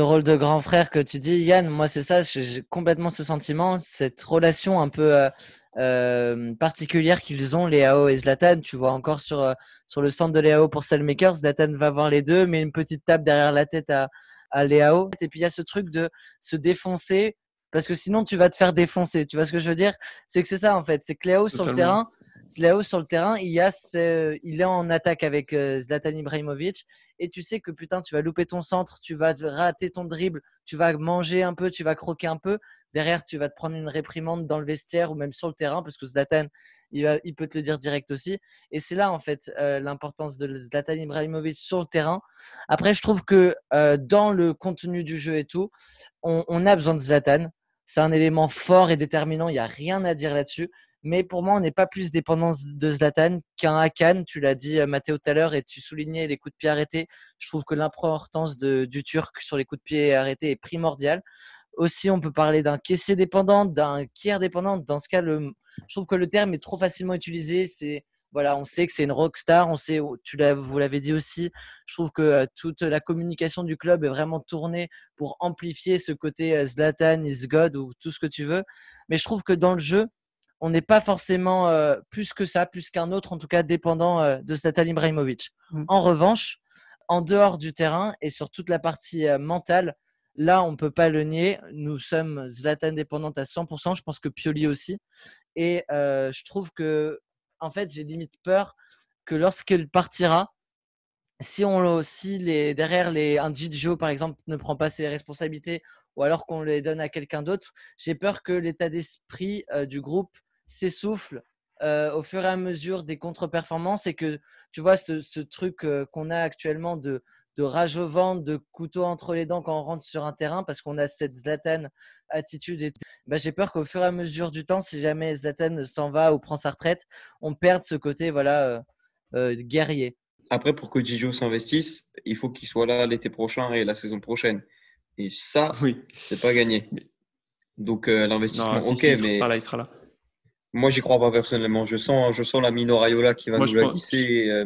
rôle de grand frère que tu dis, Yann, moi c'est ça, j'ai complètement ce sentiment, cette relation un peu particulière qu'ils ont, Leão et Zlatan. Tu vois encore sur le centre de Leão pour Saelemaekers, Zlatan va voir les deux, met une petite tape derrière la tête à Leão. Et puis il y a ce truc de se défoncer, parce que sinon, tu vas te faire défoncer. Tu vois ce que je veux dire ? C'est que c'est ça, en fait. C'est que Leão sur le terrain, il est en attaque avec Zlatan Ibrahimović. Et tu sais que, putain, tu vas louper ton centre, tu vas rater ton dribble, tu vas manger un peu, tu vas croquer un peu. Derrière, tu vas te prendre une réprimande dans le vestiaire ou même sur le terrain, parce que Zlatan, il peut te le dire direct aussi. Et c'est là, en fait, l'importance de Zlatan Ibrahimović sur le terrain. Après, je trouve que dans le contenu du jeu et tout, on a besoin de Zlatan. C'est un élément fort et déterminant. Il n'y a rien à dire là-dessus. Mais pour moi, on n'est pas plus dépendant de Zlatan qu'un Hakan. Tu l'as dit, Matteo, tout à l'heure, et tu soulignais les coups de pied arrêtés. Je trouve que l'importance du Turc sur les coups de pied arrêtés est primordiale. Aussi, on peut parler d'un Kessié dépendant, d'un Kjær dépendant. Dans ce cas, je trouve que le terme est trop facilement utilisé. C'est Voilà, on sait que c'est une rockstar. On sait, vous l'avez dit aussi, je trouve que toute la communication du club est vraiment tournée pour amplifier ce côté Zlatan, is God ou tout ce que tu veux. Mais je trouve que dans le jeu, on n'est pas forcément plus que ça, plus qu'un autre, en tout cas dépendant de Zlatan Ibrahimović. En revanche, en dehors du terrain et sur toute la partie mentale, là, on ne peut pas le nier. Nous sommes Zlatan dépendantes à 100%. Je pense que Pioli aussi. Et je trouve que, en fait, j'ai limite peur que lorsqu'il partira, si derrière un Gigio, par exemple, ne prend pas ses responsabilités ou alors qu'on les donne à quelqu'un d'autre, j'ai peur que l'état d'esprit du groupe s'essouffle au fur et à mesure des contre-performances et que, tu vois, ce truc qu'on a actuellement de rage au ventre, de couteau entre les dents quand on rentre sur un terrain parce qu'on a cette Zlatan attitude. Et bah, j'ai peur qu'au fur et à mesure du temps, si jamais Zlatan s'en va ou prend sa retraite, on perde ce côté guerrier. Après, pour que Gigio s'investisse, il faut qu'il soit là l'été prochain et la saison prochaine. Et ça, oui, c'est pas gagné. Donc, l'investissement, non, mais… il sera là. Moi, j'y crois pas personnellement. Je sens la Mino Raiola qui va nous la glisser.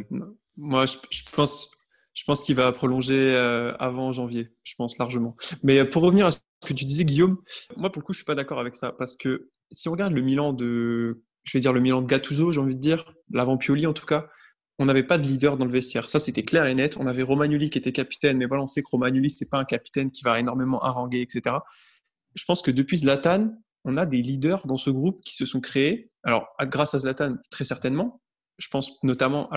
Moi, je pense qu'il va prolonger avant janvier, je pense largement. Mais pour revenir à ce que tu disais, Guillaume, moi, pour le coup, je suis pas d'accord avec ça. Parce que si on regarde le Milan de Gattuso, j'ai envie de dire, l'avant Pioli en tout cas, on n'avait pas de leader dans le vestiaire. Ça, c'était clair et net. On avait Romagnoli qui était capitaine, mais voilà, on sait que Romagnoli, ce n'est pas un capitaine qui va énormément haranguer, etc. Je pense que depuis Zlatan, on a des leaders dans ce groupe qui se sont créés. Alors, grâce à Zlatan, très certainement. Je pense notamment,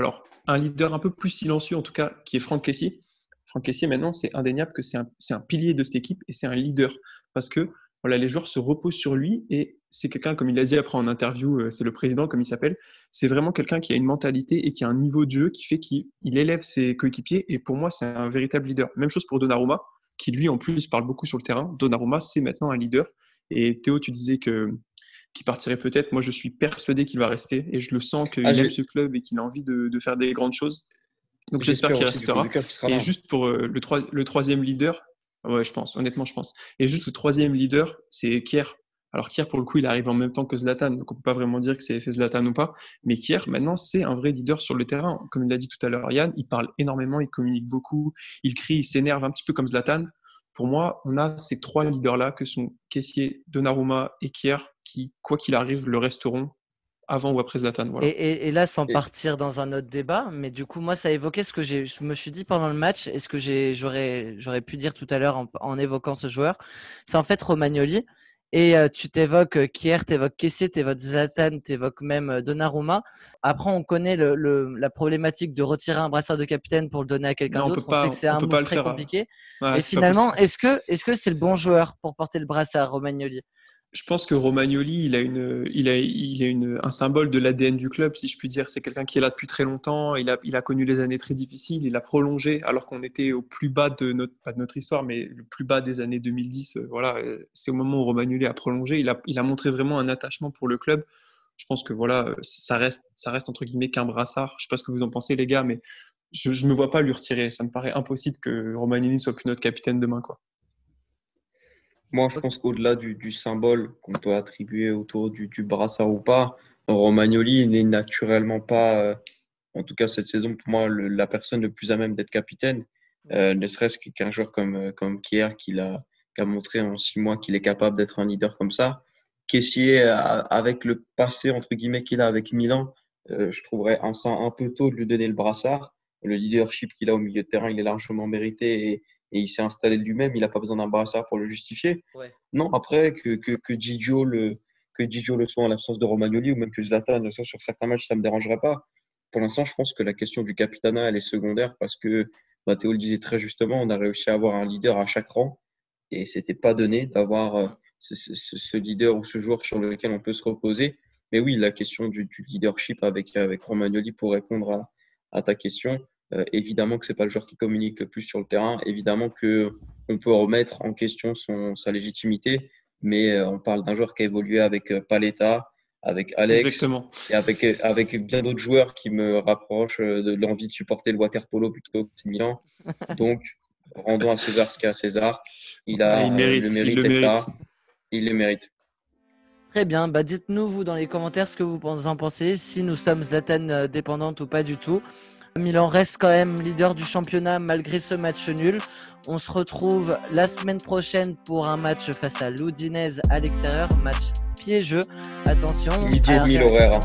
un leader un peu plus silencieux, en tout cas, qui est Franck Kessié. Franck Kessié, maintenant, c'est indéniable que c'est un pilier de cette équipe et c'est un leader. Parce que voilà, les joueurs se reposent sur lui et c'est quelqu'un, comme il l'a dit après en interview, c'est le président, comme il s'appelle, c'est vraiment quelqu'un qui a une mentalité et qui a un niveau de jeu qui fait qu'il élève ses coéquipiers et pour moi, c'est un véritable leader. Même chose pour Donnarumma, qui lui, en plus, parle beaucoup sur le terrain. Donnarumma, c'est maintenant un leader. Et Théo, tu disais qu'il partirait peut-être. Moi, je suis persuadé qu'il va rester et je le sens qu'il aime ce club et qu'il a envie de faire des grandes choses. Donc, j'espère qu'il restera. Et juste pour le troisième leader… Ouais, je pense. Et juste le troisième leader, c'est Kjær. Alors Kjær, pour le coup, il arrive en même temps que Zlatan, donc on ne peut pas vraiment dire que c'est fait Zlatan ou pas. Mais Kjær, maintenant, c'est un vrai leader sur le terrain. Comme il l'a dit tout à l'heure, Yann, il parle énormément, il communique beaucoup, il crie, il s'énerve un petit peu comme Zlatan. Pour moi, on a ces trois leaders-là que sont Kessié, Donnarumma et Kjær, qui, quoi qu'il arrive, le resteront avant ou après Zlatan. Voilà. Et là, partir dans un autre débat, mais du coup, moi, ça évoquait ce que je me suis dit pendant le match et ce que j'aurais pu dire tout à l'heure en évoquant ce joueur. C'est en fait Romagnoli. Et tu t'évoques Kjær, t'évoques Kessié, t'évoques Zlatan, t'évoques même Donnarumma. Après, on connaît la problématique de retirer un brassard de capitaine pour le donner à quelqu'un d'autre. On sait que c'est un move très compliqué. Ouais, et finalement, est-ce que c'est le bon joueur pour porter le brassard, Romagnoli ? Je pense que Romagnoli, il a un symbole de l'ADN du club, si je puis dire. C'est quelqu'un qui est là depuis très longtemps. Il a connu les années très difficiles. Il a prolongé, alors qu'on était au plus bas de notre histoire, mais le plus bas des années 2010. Voilà, c'est au moment où Romagnoli a prolongé. Il a montré vraiment un attachement pour le club. Je pense que voilà, ça reste entre guillemets qu'un brassard. Je ne sais pas ce que vous en pensez, les gars, mais je me vois pas lui retirer. Ça me paraît impossible que Romagnoli soit plus notre capitaine demain, quoi. Moi, je pense qu'au-delà du symbole qu'on peut attribuer autour du brassard ou pas, Romagnoli n'est naturellement pas, en tout cas cette saison, pour moi, la personne la plus à même d'être capitaine. Ne serait-ce qu'un joueur comme Kjær qui a montré en 6 mois qu'il est capable d'être un leader comme ça. Kessié, avec le passé entre guillemets qu'il a avec Milan, je trouverais un peu tôt de lui donner le brassard. Le leadership qu'il a au milieu de terrain, il est largement mérité et il s'est installé de lui-même, il n'a pas besoin d'un brassard pour le justifier. Ouais. Non, après, que Gigio le soit en l'absence de Romagnoli ou même que Zlatan le soit sur certains matchs, ça ne me dérangerait pas. Pour l'instant, je pense que la question du capitanat, elle est secondaire parce que, Théo le disait très justement, on a réussi à avoir un leader à chaque rang et ce n'était pas donné d'avoir ce leader ou ce joueur sur lequel on peut se reposer. Mais oui, la question du leadership avec Romagnoli pour répondre à ta question… évidemment que ce n'est pas le joueur qui communique le plus sur le terrain. Évidemment qu'on peut remettre en question sa légitimité. Mais on parle d'un joueur qui a évolué avec Paletta, avec Alex. Exactement. Et avec bien d'autres joueurs qui me rapprochent de l'envie de supporter le waterpolo plutôt que Milan. Donc, rendons à César ce qu'il y a à César. Il mérite d'être là. Il le mérite. Très bien, bah dites-nous vous dans les commentaires ce que vous en pensez, si nous sommes Zlatan dépendante ou pas du tout. Milan reste quand même leader du championnat malgré ce match nul. On se retrouve la semaine prochaine pour un match face à l'Udinese à l'extérieur, match piégeux. Attention. Midi et demi l'horaire,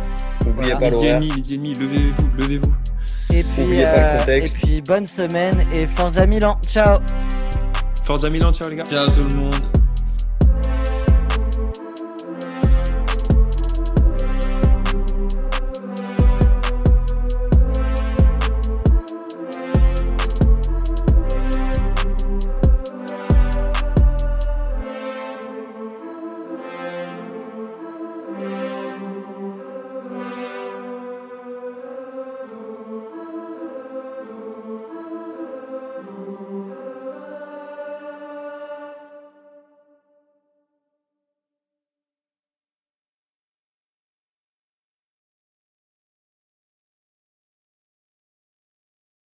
n'oubliez pas l'horaire. Midi et demi, levez-vous, levez-vous. Et puis, bonne semaine et Forza Milan, ciao. Forza Milan, ciao les gars. Ciao tout le monde.